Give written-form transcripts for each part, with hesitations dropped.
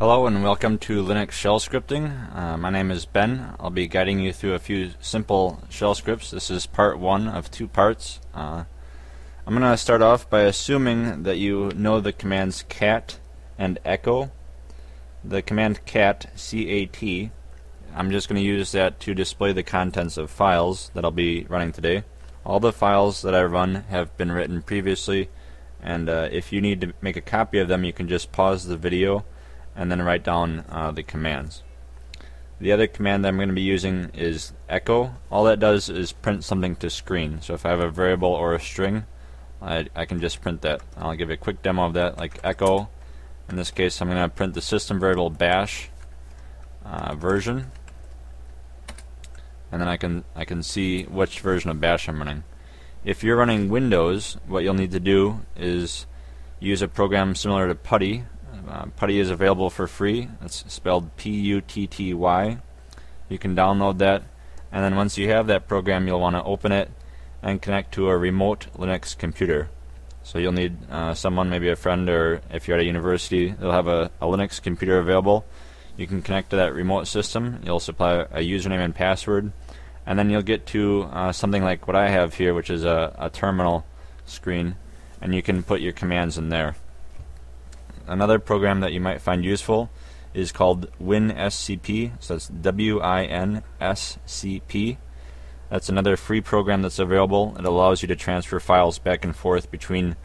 Hello and welcome to Linux shell scripting. My name is Ben. I'll be guiding you through a few simple shell scripts. This is part one of two parts. I'm going to start off by assuming that you know the commands cat and echo. The command cat, C-A-T, I'm just going to use that to display the contents of files that I'll be running today. All the files that I run have been written previously, and if you need to make a copy of them, you can just pause the video and then write down the commands. The other command that I'm going to be using is echo. All that does is print something to screen. So if I have a variable or a string, I can just print that. I'll give you a quick demo of that, like echo. In this case, I'm going to print the system variable bash version, and then I can see which version of bash I'm running. If you're running Windows, what you'll need to do is use a program similar to PuTTY. PuTTY is available for free. It's spelled P-U-T-T-Y. You can download that, and then once you have that program, you'll want to open it and connect to a remote Linux computer. So you'll need someone, maybe a friend, or if you're at a university, they'll have a Linux computer available. You can connect to that remote system. You'll supply a username and password, and then you'll get to something like what I have here, which is a terminal screen, and you can put your commands in there. Another program that you might find useful is called WinSCP, so that's W-I-N-S-C-P. That's another free program that's available. It allows you to transfer files back and forth between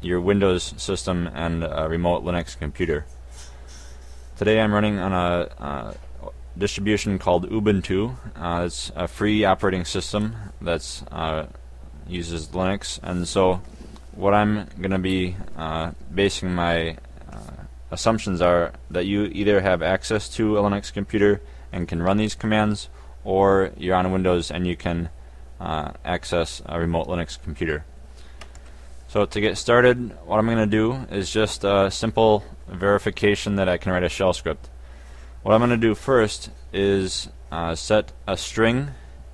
your Windows system and a remote Linux computer. Today I'm running on a distribution called Ubuntu. It's a free operating system that uses Linux, and so what I'm going to be basing my assumptions are that you either have access to a Linux computer and can run these commands, or you're on Windows and you can access a remote Linux computer. So to get started, what I'm going to do is just a simple verification that I can write a shell script. What I'm going to do first is set a string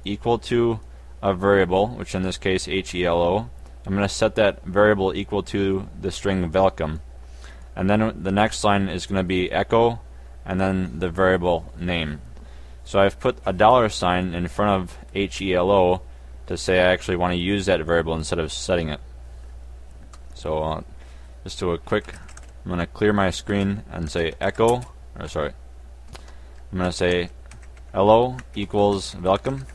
equal to a variable, which in this case H-E-L-O. I'm going to set that variable equal to the string welcome, and then the next line is going to be echo and then the variable name. So I've put a $sign in front of H-E-L-O to say I actually want to use that variable instead of setting it. So just do a quick, I'm going to clear my screen and say echo, or sorry, I'm going to say hello equals welcome.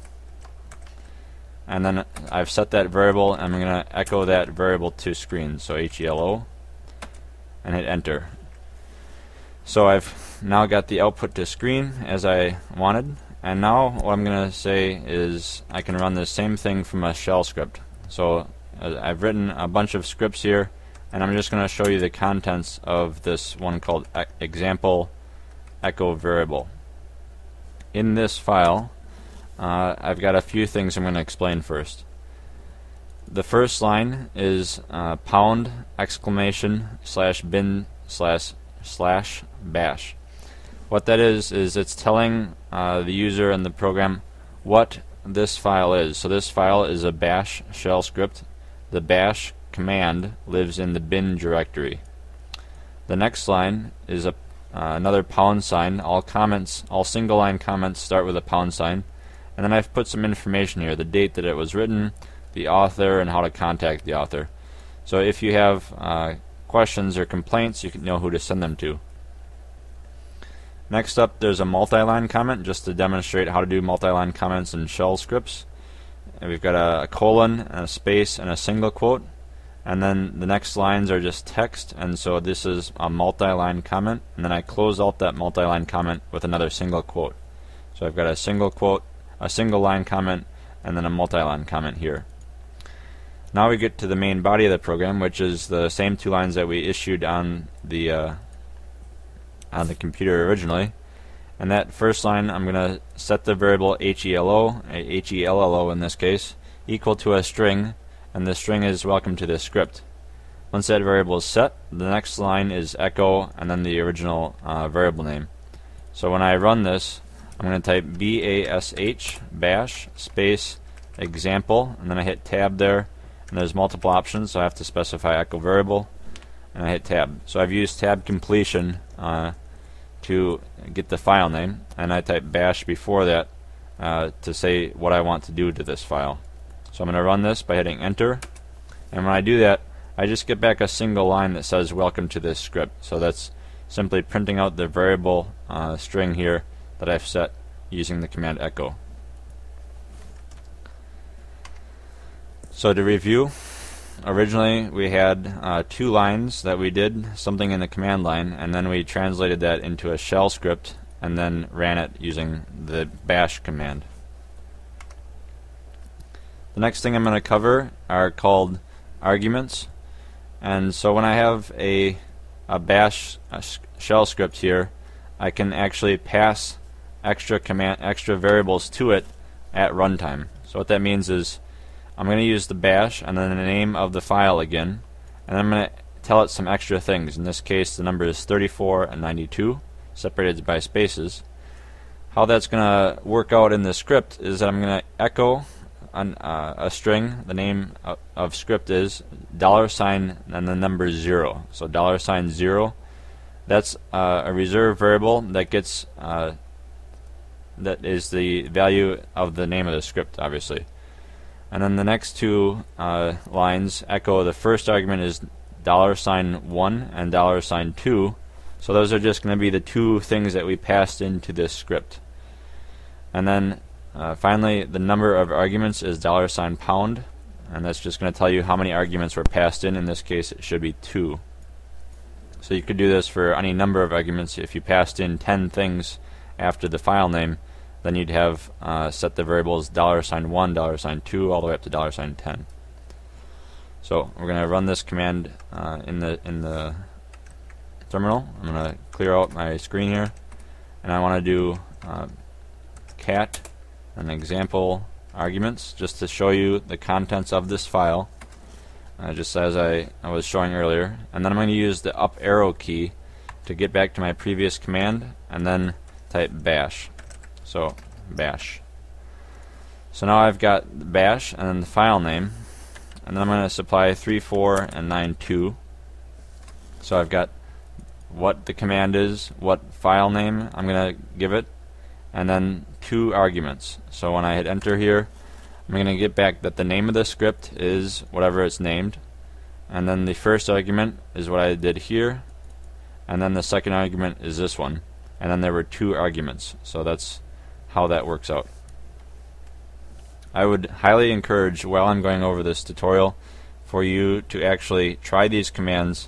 And then I've set that variable, and I'm going to echo that variable to screen, so H-E-L-O, and hit enter. So I've now got the output to screen as I wanted, and now what I'm going to say is I can run the same thing from a shell script. So I've written a bunch of scripts here, and I'm just going to show you the contents of this one called example echo variable. In this file, I've got a few things I'm going to explain first. The first line is pound exclamation slash bin slash bash. What that is it's telling the user and the program what this file is. So this file is a bash shell script. The bash command lives in the bin directory. The next line is another $. All comments, all single line comments start with a $. And then I've put some information here, the date that it was written, the author, and how to contact the author. So if you have questions or complaints, you can know who to send them to. Next up, there's a multi-line comment, just to demonstrate how to do multi-line comments in shell scripts. And we've got a colon, and a space, and a single quote. And then the next lines are just text, and so this is a multi-line comment. And then I close out that multi-line comment with another single quote. So I've got a single quote, a single line comment, and then a multi-line comment here. Now we get to the main body of the program, which is the same two lines that we issued on the computer originally. And that first line, I'm going to set the variable H-E-L-L-O in this case, equal to a string, and the string is welcome to this script. Once that variable is set, the next line is echo, and then the original variable name. So when I run this, I'm going to type B-A-S-H, bash, space, example, and then I hit tab there, and there's multiple options, so I have to specify echo variable. and I hit tab. So I've used tab completion to get the file name, and I type bash before that to say what I want to do to this file. So I'm going to run this by hitting enter, and when I do that I just get back a single line that says welcome to this script. So that's simply printing out the variable string here that I've set using the command echo. So to review, originally we had two lines that we did something in the command line, and then we translated that into a shell script and then ran it using the bash command. The next thing I'm going to cover are called arguments. And so when I have a bash shell script here, I can actually pass extra variables to it at runtime. So what that means is I'm going to use the bash and then the name of the file again, and I'm going to tell it some extra things. In this case the number is 34 and 92 separated by spaces. How that's going to work out in the script is that I'm going to echo a string. The name of script is $, and the number is 0. So $0. That's a reserve variable that gets that is the value of the name of the script, obviously. And then the next two lines echo the first argument is $1 and $2. So those are just going to be the two things that we passed into this script. And then finally the number of arguments is $pound, and that's just going to tell you how many arguments were passed in. In this case it should be 2. So you could do this for any number of arguments. If you passed in 10 things after the file name, then you'd have set the variables $1, $2, all the way up to $10. So we're going to run this command in the terminal. I'm going to clear out my screen here, and I want to do cat and example arguments just to show you the contents of this file, just as I was showing earlier. And then I'm going to use the up arrow key to get back to my previous command, and then type bash. So bash. So now I've got the bash and then the file name, and then I'm going to supply 34 and 92. So I've got what the command is, what file name I'm going to give it, and then two arguments. So when I hit enter here, I'm going to get back that the name of the script is whatever it's named, and then the first argument is what I did here, and then the second argument is this one, and then there were two arguments. So that's how that works out. I would highly encourage, while I'm going over this tutorial, for you to actually try these commands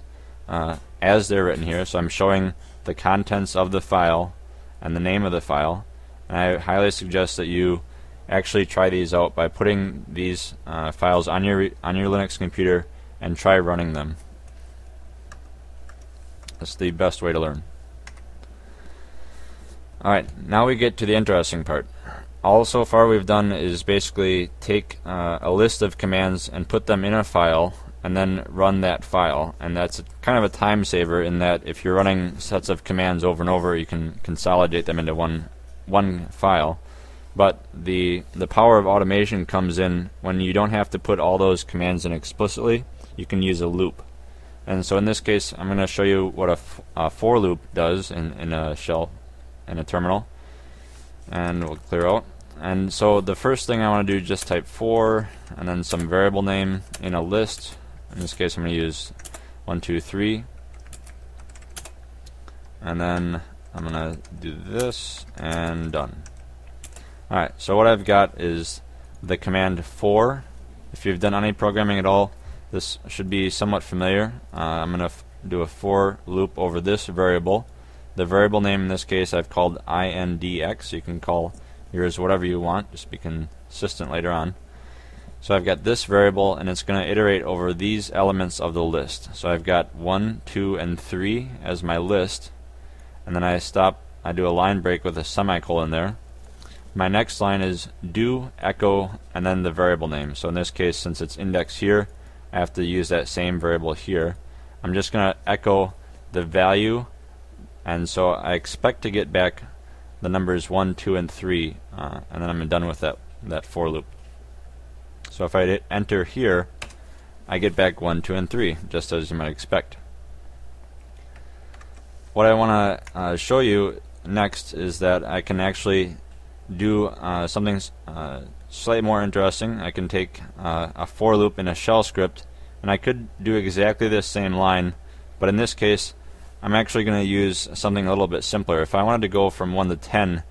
as they're written here. So I'm showing the contents of the file and the name of the file, and I highly suggest that you actually try these out by putting these files on your Linux computer and try running them. That's the best way to learn. Alright, now we get to the interesting part. All so far we've done is basically take a list of commands and put them in a file and then run that file, and that's kind of a time saver in that if you're running sets of commands over and over, you can consolidate them into one file. But the power of automation comes in when you don't have to put all those commands in explicitly. You can use a loop. And so in this case I'm going to show you what a for loop does in a shell, in a terminal, and we'll clear out. And so the first thing I want to do, just type for and then some variable name in a list. In this case I'm going to use 1, 2, 3, and then I'm going to do this and done. Alright, so what I've got is the command for. If you've done any programming at all, this should be somewhat familiar. I'm going to do a for loop over this variable. The variable name in this case I've called indx. You can call yours whatever you want, just be consistent later on. So I've got this variable, and it's going to iterate over these elements of the list. So I've got 1, 2, and 3 as my list, and then I stop, I do a line break with a semicolon there. My next line is do echo and then the variable name. So in this case, since it's indexed here, I have to use that same variable here. I'm just going to echo the value, and so I expect to get back the numbers 1, 2, and 3, and then I'm done with that for loop. So if I hit enter here, I get back 1, 2, and 3, just as you might expect. What I want to show you next is that I can actually do something slightly more interesting. I can take a for loop in a shell script, and I could do exactly this same line, but in this case I'm actually going to use something a little bit simpler. If I wanted to go from 1 to 10,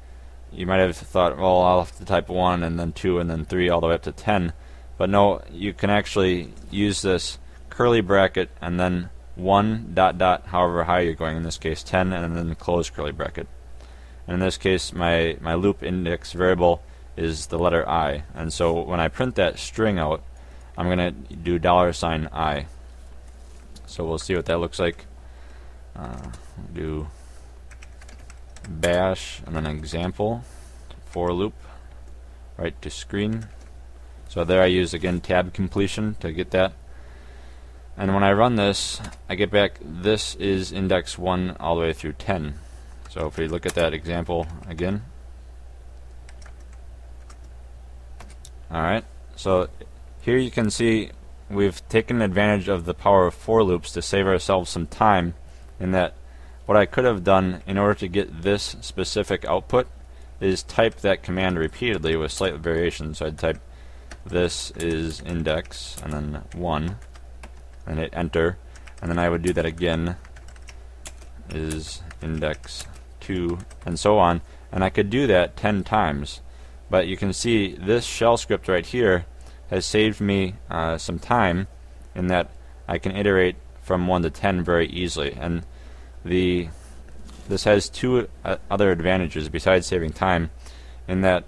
you might have thought, well, I'll have to type 1 and then 2 and then 3 all the way up to 10, but no, you can actually use this curly bracket and then 1 dot dot however high you're going, in this case 10, and then close curly bracket. And in this case my loop index variable is the letter I, and so when I print that string out, I'm gonna do $I. So we'll see what that looks like. Do bash and then example for loop right to screen. So there I use again tab completion to get that, and when I run this I get back this is index 1 all the way through 10. So if we look at that example again, alright, so here you can see we've taken advantage of the power of for loops to save ourselves some time, in that what I could have done in order to get this specific output is type that command repeatedly with slight variation. So I'd type this is index and then 1 and hit enter, and then I would do that again, is index 2, and so on, and I could do that 10 times. But you can see this shell script right here has saved me some time, in that I can iterate from 1 to 10 very easily. And this has two other advantages besides saving time, in that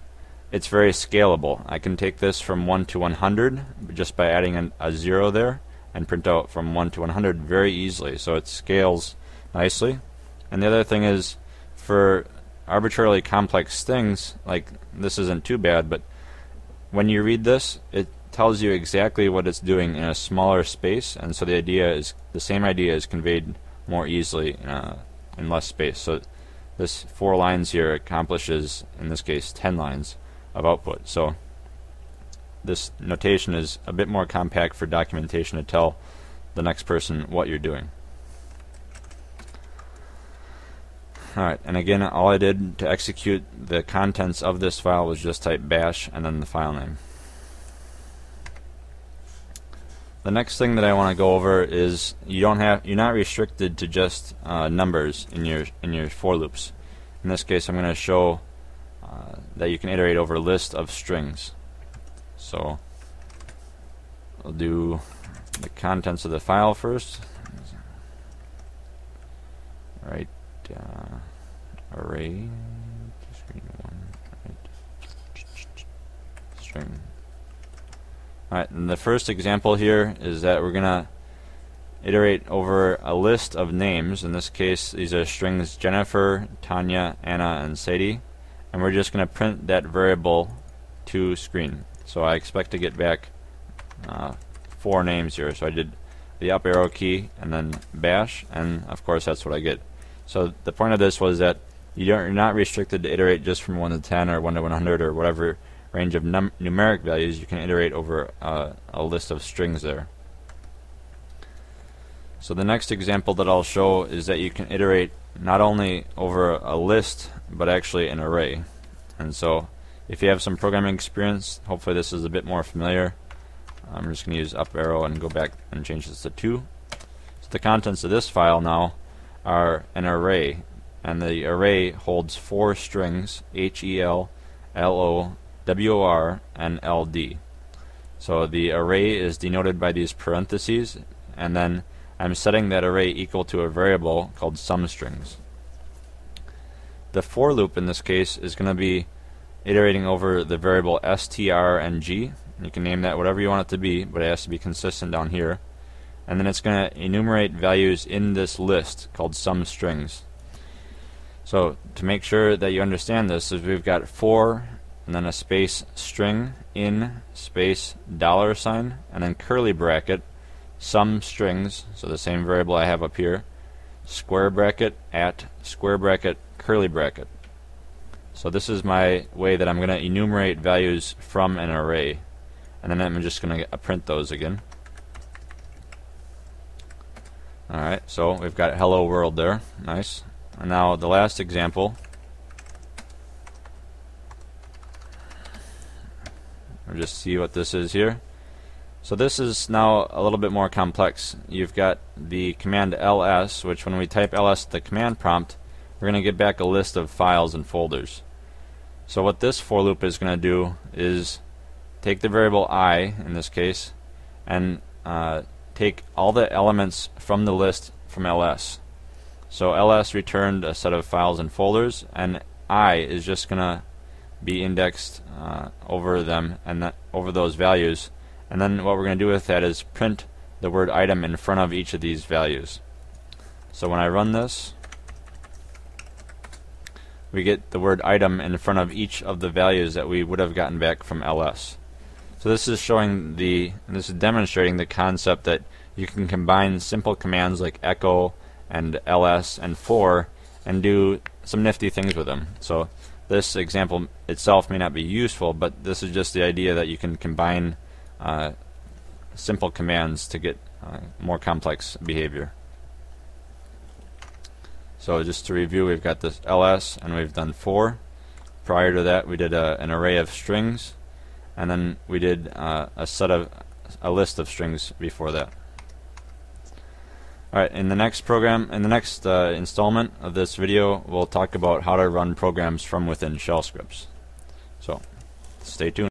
it's very scalable. I can take this from 1 to 100 just by adding a 0 there and print out from 1 to 100 very easily, so it scales nicely. And the other thing is, for arbitrarily complex things, like this isn't too bad, but when you read this it tells you exactly what it's doing in a smaller space, and so the idea is, the same idea is conveyed more easily in less space. So this 4 lines here accomplishes, in this case, 10 lines of output. So this notation is a bit more compact for documentation to tell the next person what you're doing. Alright, and again, all I did to execute the contents of this file was just type bash and then the file name. The next thing that I want to go over is you're not restricted to just numbers in your for loops. In this case, I'm going to show that you can iterate over a list of strings. So we'll do the contents of the file first. Right. Array string 1, right. String. Alright, and the first example here is that we're gonna iterate over a list of names. In this case, these are strings Jennifer, Tonya, Anna, and Sadie, and we're just gonna print that variable to screen. So I expect to get back 4 names here. So I did the up arrow key and then bash, and of course that's what I get. So the point of this was that you're not restricted to iterate just from 1 to 10 or 1 to 100 or whatever range of numeric values. You can iterate over a list of strings there. So the next example that I'll show is that you can iterate not only over a list but actually an array. And so if you have some programming experience, hopefully this is a bit more familiar. I'm just going to use up arrow and go back and change this to 2. So the contents of this file now are an array, and the array holds 4 strings, HEL, LO, WOR, and LD. So the array is denoted by these parentheses, and then I'm setting that array equal to a variable called SumStrings. The for loop in this case is going to be iterating over the variable strng. You can name that whatever you want it to be, but it has to be consistent down here. And then it's going to enumerate values in this list called SumStrings. So to make sure that you understand this, is we've got 4 and then a space string in space $, and then curly bracket SumStrings, so the same variable I have up here, square bracket at square bracket curly bracket. So this is my way that I'm going to enumerate values from an array, and then I'm just going to print those again. Alright, so we've got hello world there. Nice. And now the last example, we'll just see what this is here. So this is now a little bit more complex. You've got the command ls, which when we type ls to the command prompt, we're going to get back a list of files and folders. So what this for loop is going to do is take the variable I, in this case, and take all the elements from the list from ls. So ls returned a set of files and folders, and I is just going to be indexed over them and over those values. And then what we're going to do with that is print the word item in front of each of these values. So when I run this, we get the word item in front of each of the values that we would have gotten back from ls. So this is showing the, and this is demonstrating the concept that you can combine simple commands like echo and ls and for and do some nifty things with them. So this example itself may not be useful, but this is just the idea that you can combine simple commands to get more complex behavior. So just to review, we've got this ls and we've done for. Prior to that we did an array of strings, and then we did a list of strings before that. Alright, in the next program, in the next installment of this video, we'll talk about how to run programs from within shell scripts. So stay tuned.